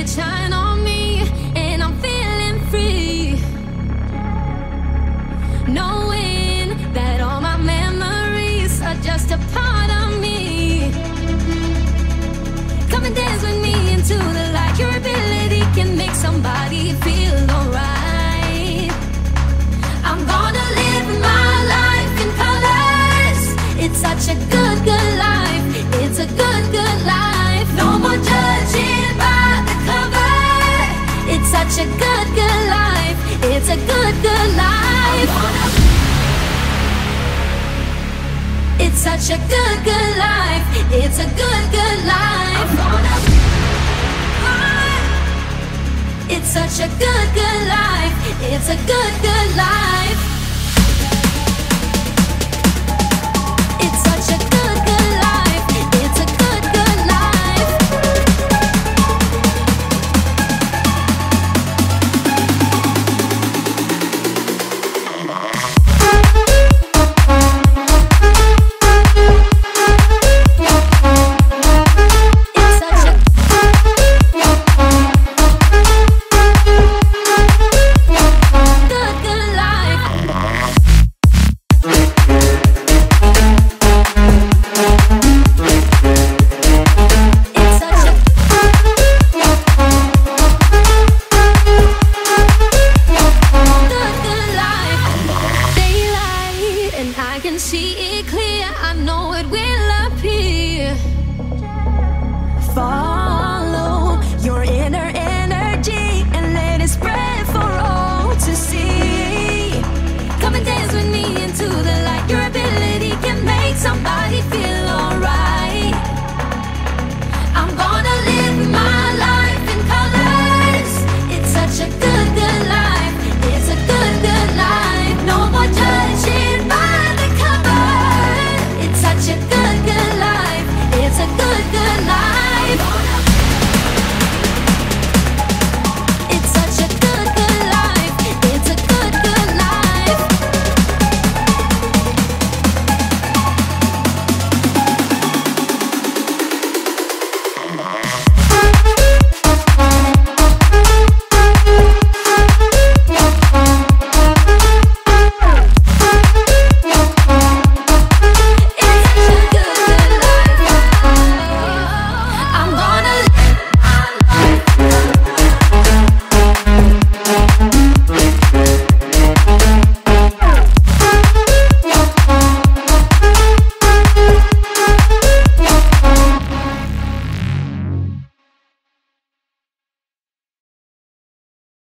it shine on me, and I'm feeling free, knowing that all my memories are just a part of me. Come and dance with me into the light. Your ability can make somebody feel alright. I'm gonna live my life in colors. It's such a good, good life. It's a good, good life. No more judging by the cover. It's such a good, good life. It's a good, good life. It's such a good, good life. It's a good, good life. It's such a good, good life. It's a good, good life.